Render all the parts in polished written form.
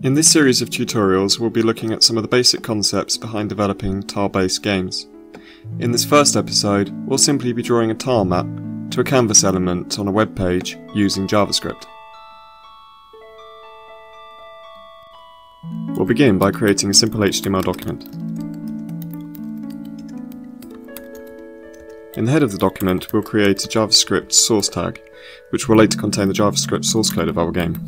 In this series of tutorials, we'll be looking at some of the basic concepts behind developing tile-based games. In this first episode, we'll simply be drawing a tile map to a canvas element on a web page using JavaScript. We'll begin by creating a simple HTML document. In the head of the document, we'll create a JavaScript source tag, which will later contain the JavaScript source code of our game.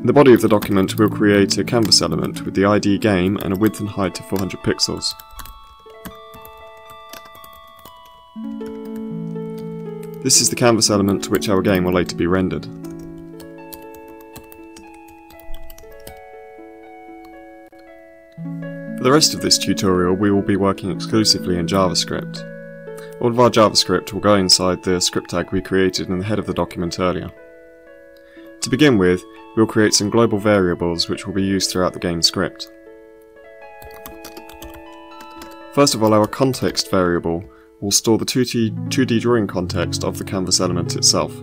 In the body of the document, we'll create a canvas element with the ID game and a width and height of 400 pixels. This is the canvas element to which our game will later be rendered. For the rest of this tutorial, we will be working exclusively in JavaScript. All of our JavaScript will go inside the script tag we created in the head of the document earlier. To begin with, we'll create some global variables which will be used throughout the game script. First of all, our context variable will store the 2D drawing context of the canvas element itself.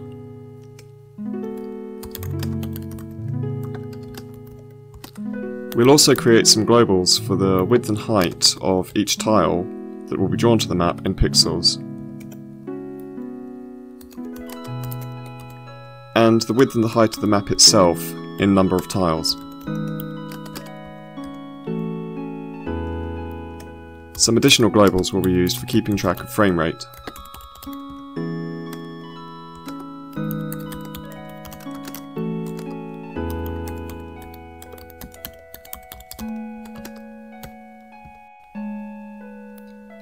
We'll also create some globals for the width and height of each tile that will be drawn to the map in pixels, and the width and the height of the map itself in number of tiles. Some additional globals will be used for keeping track of frame rate.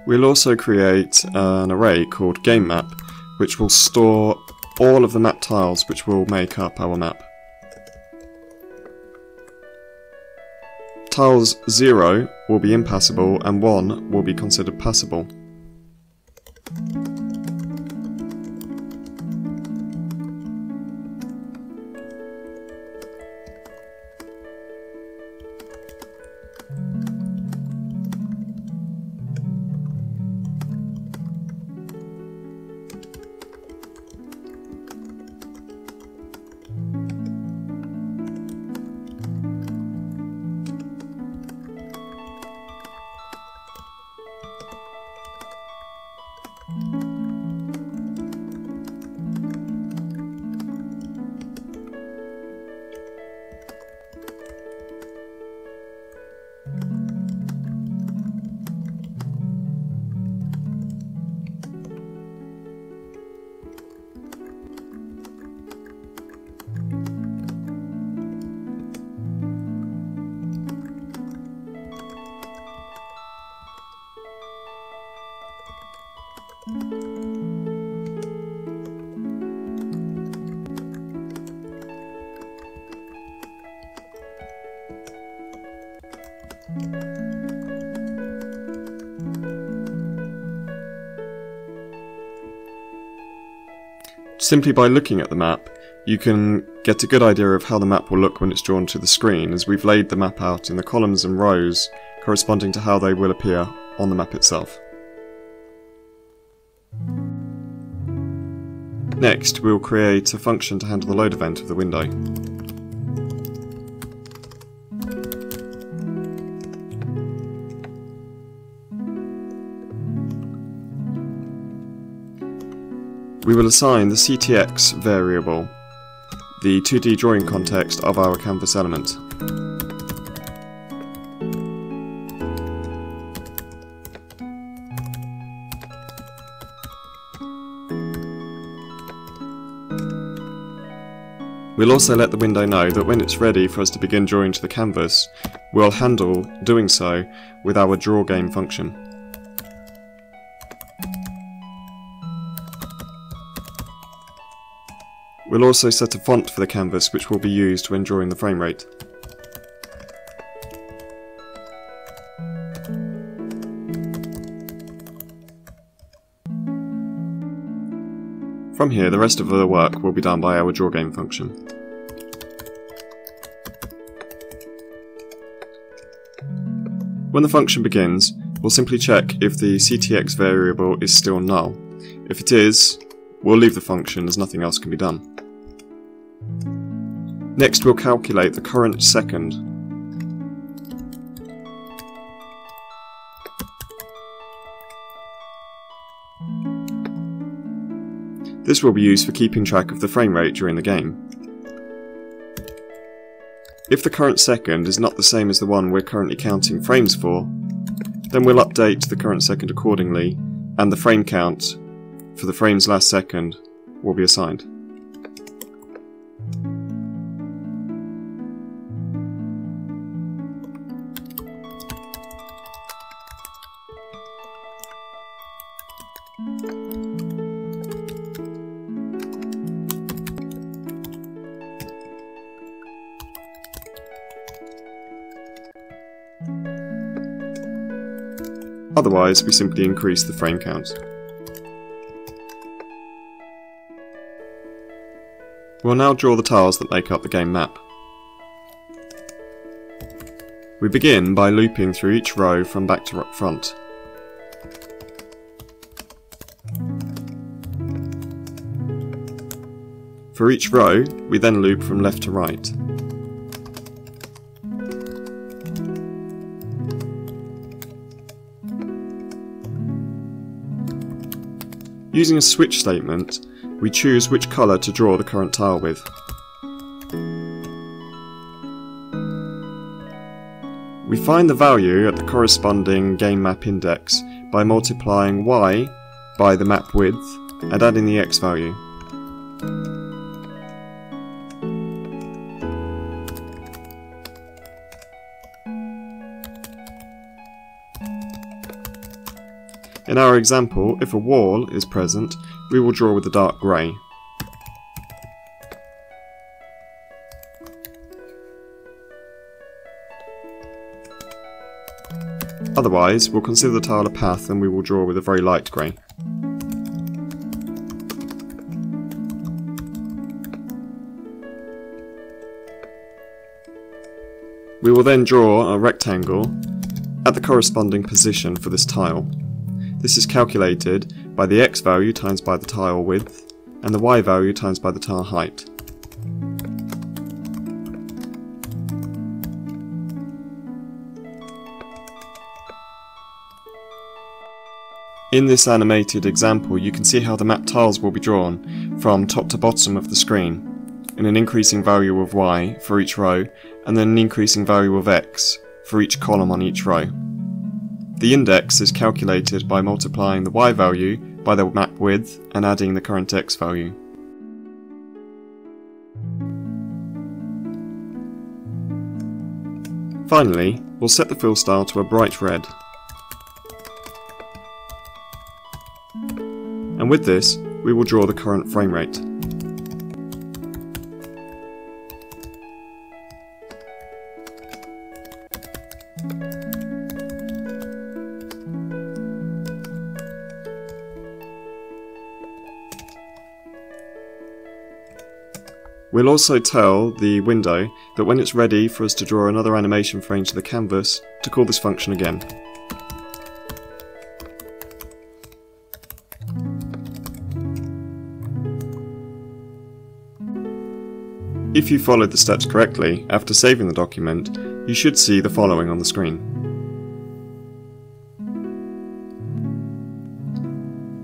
We'll also create an array called game map, which will store all of the map tiles which will make up our map. Tiles 0 will be impassable and 1 will be considered passable. Simply by looking at the map, you can get a good idea of how the map will look when it's drawn to the screen, as we've laid the map out in the columns and rows corresponding to how they will appear on the map itself. Next, we'll create a function to handle the load event of the window. We will assign the CTX variable, the 2D drawing context of our canvas element. We'll also let the window know that when it's ready for us to begin drawing to the canvas, we'll handle doing so with our drawGame function. We'll also set a font for the canvas which will be used when drawing the frame rate. From here, the rest of the work will be done by our drawGame function. When the function begins, we'll simply check if the ctx variable is still null. If it is, we'll leave the function as nothing else can be done. Next, we'll calculate the current second. This will be used for keeping track of the frame rate during the game. If the current second is not the same as the one we're currently counting frames for, then we'll update the current second accordingly, and the frame count for the frames last second will be assigned. Otherwise, we simply increase the frame count. We'll now draw the tiles that make up the game map. We begin by looping through each row from back to front. For each row, we then loop from left to right. Using a switch statement, we choose which colour to draw the current tile with. We find the value at the corresponding game map index by multiplying y by the map width and adding the x value. In our example, if a wall is present, we will draw with a dark grey. Otherwise, we'll consider the tile a path and we will draw with a very light grey. We will then draw a rectangle at the corresponding position for this tile. This is calculated by the x value times by the tile width and the y value times by the tile height. In this animated example, you can see how the map tiles will be drawn from top to bottom of the screen in an increasing value of y for each row and then an increasing value of x for each column on each row. The index is calculated by multiplying the y value by the map width and adding the current x value. Finally, we'll set the fill style to a bright red. And with this, we will draw the current frame rate. We'll also tell the window that when it's ready for us to draw another animation frame to the canvas, to call this function again. If you followed the steps correctly, after saving the document, you should see the following on the screen.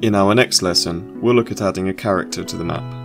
In our next lesson, we'll look at adding a character to the map.